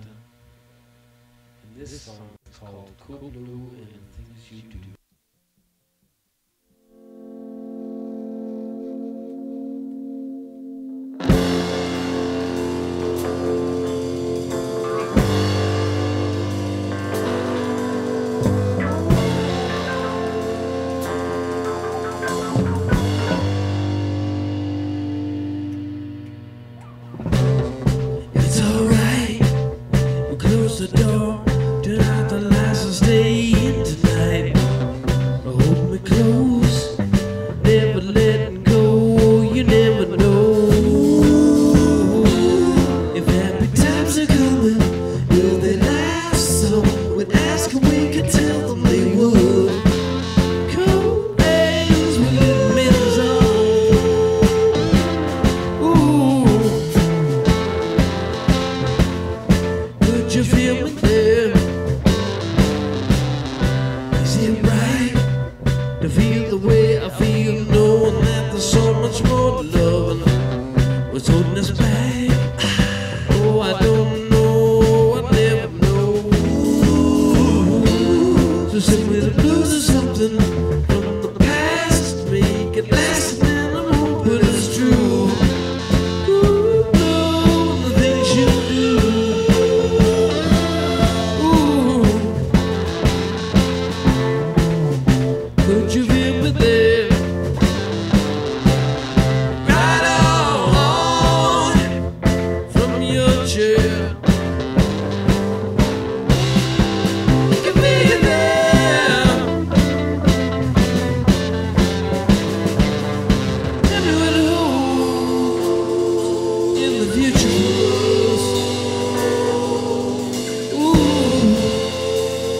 Santa. And this song is called Koobaloo and Things You Do. The door, turn out the lights and stay in tonight. Hold me close, never let go. You never know if happy times are coming. Will they last? So we'd ask if we could tell them they would. Cold hands with mittens on. Ooh, could you feel? To feel the way I feel, knowing that there's so much more to love and what's holding us back. Oh, I don't know, I never know. So simply the blues or something from the past, make it last, and I'm hoping it's true. Ooh, the things you do. Could you feel me there? Right on from your chair. You can be there. Tell me what it holds in the future. Ooh. When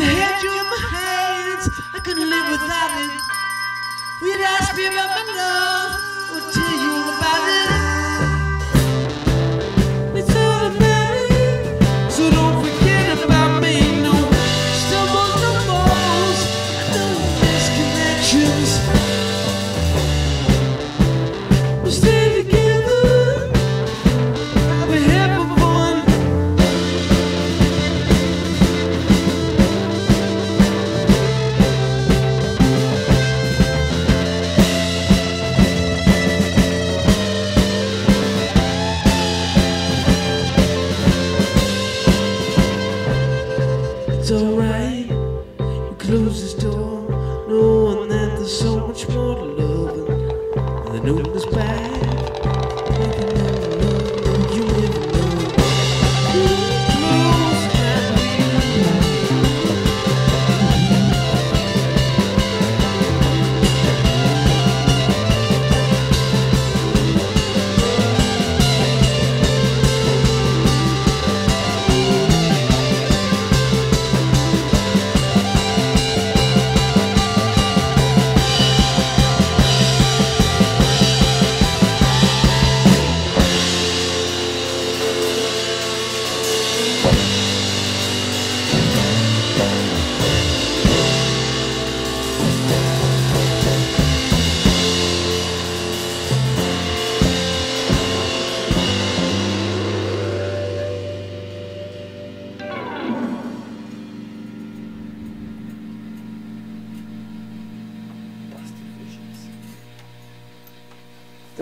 I had you in my hands, I couldn't live without it. You'd ask me about my love, I would tell you about it. It's all that matters, so don't forget about me. No stumbles, no falls, no misconnections. It's alright, you close this door, knowing that there's so much more to love, and the noon is back. You never know. Close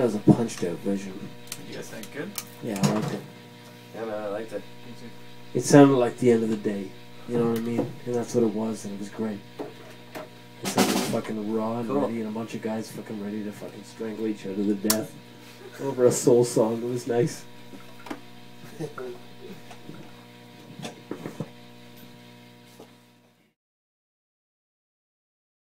as that was a punched out version. Did you guys think good? Yeah, I liked it. Yeah, man, I liked it. Me too. It sounded like the end of the day. You know what I mean? And that's what it was, and it was great. It sounded fucking raw and cool. Ready, and a bunch of guys fucking ready to fucking strangle each other to death over a soul song. It was nice.